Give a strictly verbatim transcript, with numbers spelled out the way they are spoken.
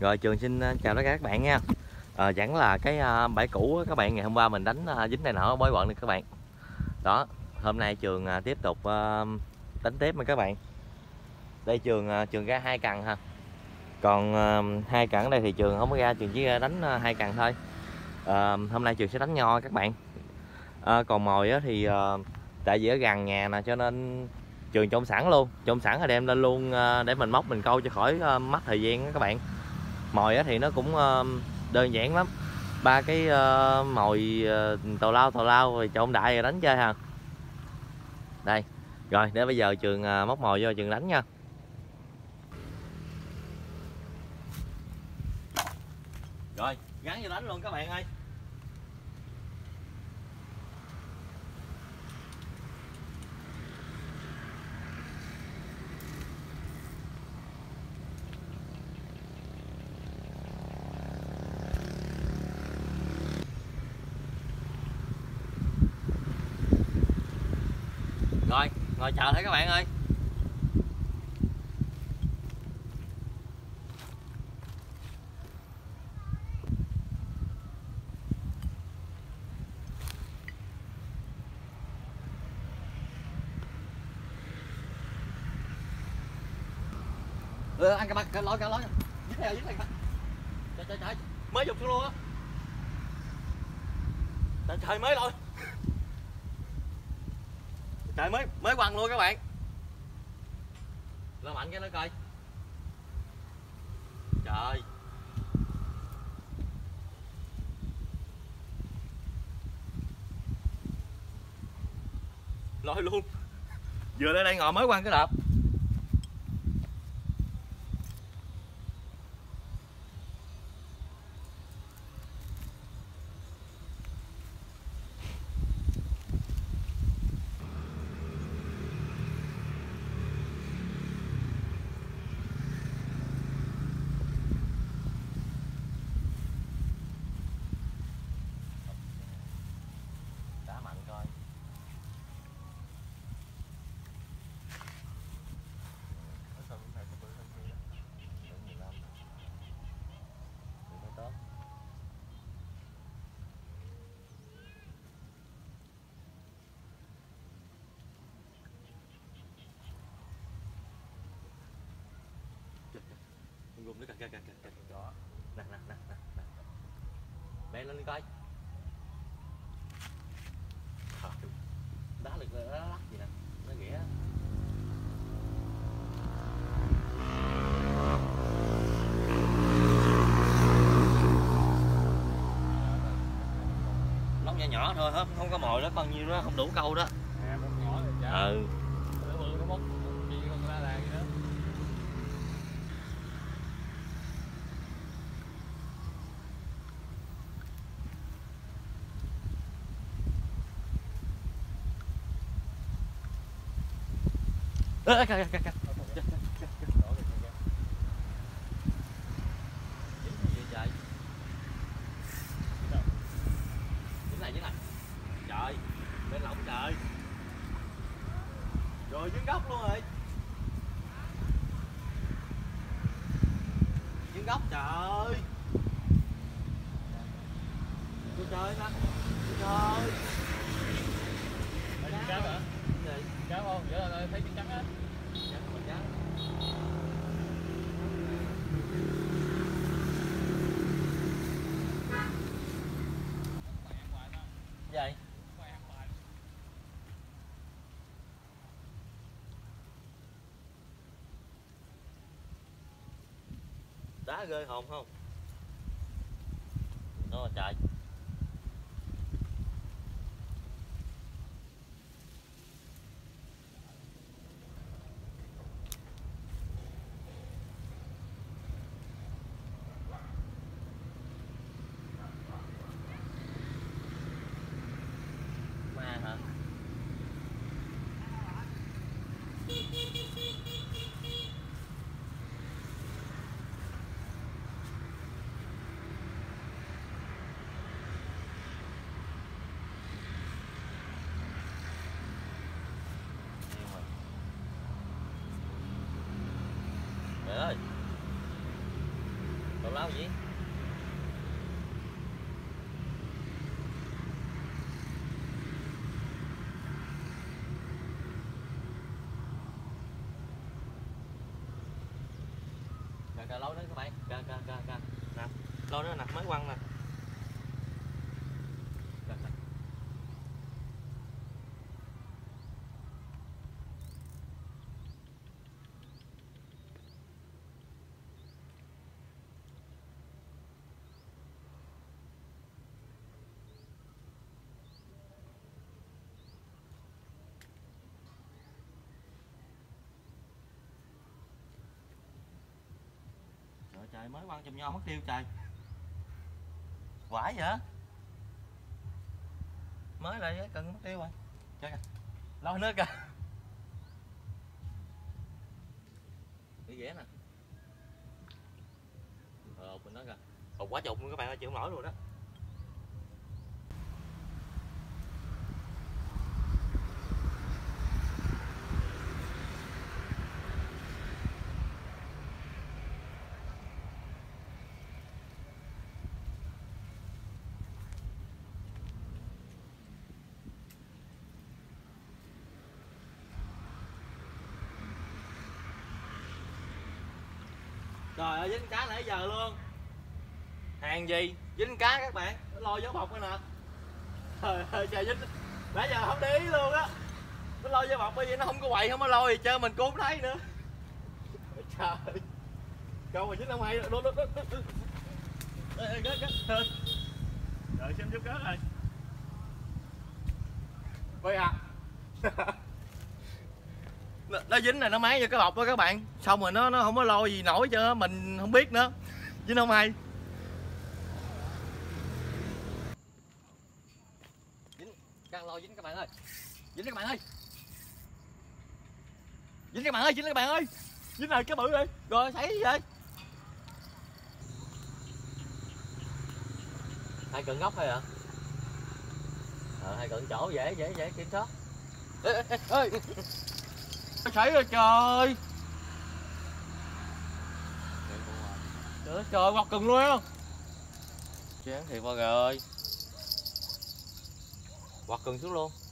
Rồi Trường xin chào tất cả các bạn nha. À, chẳng là cái uh, bãi cũ các bạn, ngày hôm qua mình đánh uh, dính này nọ bói bận được các bạn. Đó, hôm nay Trường uh, tiếp tục uh, đánh tiếp nha các bạn. Đây Trường uh, Trường ra hai cần ha. Còn uh, hai cần ở đây thì Trường không có ra, Trường chỉ đánh uh, hai cần thôi. Uh, hôm nay Trường sẽ đánh nho các bạn. Uh, còn mồi á thì uh, tại vì ở gần nhà nè cho nên Trường trộn sẵn luôn, trộn sẵn rồi đem lên luôn uh, để mình móc mình câu cho khỏi uh, mất thời gian đó các bạn. Mồi á thì nó cũng uh, đơn giản lắm, ba cái uh, mồi uh, tàu lao tàu lao rồi trộn đại rồi đánh chơi ha. Đây rồi, để bây giờ Trường uh, móc mồi vô Trường đánh nha. Rồi gắn vô đánh luôn các bạn ơi. Rồi, ngồi chờ thấy các bạn ơi. Ừ, ăn cái mặt, cái lối, cái lối. Dính theo, dính theo. Trời, trời, trời. Mới dục xuống luôn á. Trời, trời, mới rồi. Trời mới mới quăng luôn các bạn. Lo mạnh cái nó coi. Trời. Lôi luôn. Vừa lên đây ngồi mới quăng cái đợt. Gồm nó kìa kìa kìa đó. Nè nè nè nè. Bẻ lên coi. Đá lực nó lắc gì nè, nó ghẻ. Lóc nhỏ nhỏ thôi, hết không có mồi đó, bao nhiêu đó không đủ câu đó. À, nhỏ rồi, ừ. Ơ kìa kìa kìa. Trời. Dính này dính này. Trời, bên lỏng trời. Rồi dính góc luôn rồi. Dính góc trời. Tôi chơi nó. Trời. Cá hả? Cá không? Dữ là tôi thấy trứng trắng á. Vậy. Đá rơi hồn không? Nó trời. nhỉ? Rồi cờ lối nữa các bạn, cờ cờ cờ cờ nè, lối nữa nè, mới quăng nè. Trời, mới quăng chùm nho mất tiêu trời. Quải vậy? Mới lại cần mất tiêu rồi. Trời kìa. Lôi nước kìa. Đi ghé nè. Ờ, mình nói kìa. Còn quá chục luôn các bạn ơi, chịu không nổi luôn đó. Trời ơi, dính cá nãy giờ luôn. Hàng gì? Dính cá các bạn. Lôi vô bọc nữa nè. Trời ơi, trời dính. Nãy giờ không để ý luôn á. Nó lôi vô bọc bởi vì nó không có quậy, không có lôi chơi mình cũng không thấy nữa. Trời. Câu mà dính không hay. Đốt đốt đốt. Đợi xem chút cớt rồi. Bây à. Nó dính này nó máy vô cái bọc đó các bạn, xong rồi nó nó không có lôi gì nổi cho mình không biết nữa, dính không hay. Dính đang lôi dính các bạn ơi, dính các bạn ơi, dính các bạn ơi, dính các bạn ơi, dính rồi cái bự đi rồi thấy gì vậy? Hai cận góc hay ạ? Ờ, hai cận chỗ dễ dễ dễ kiểm soát. Ê, ê, ê. Xảy rồi trời. Trời trời quạt cần luôn không? Chán thiệt mọi người ơi. Quạt cần xuống luôn.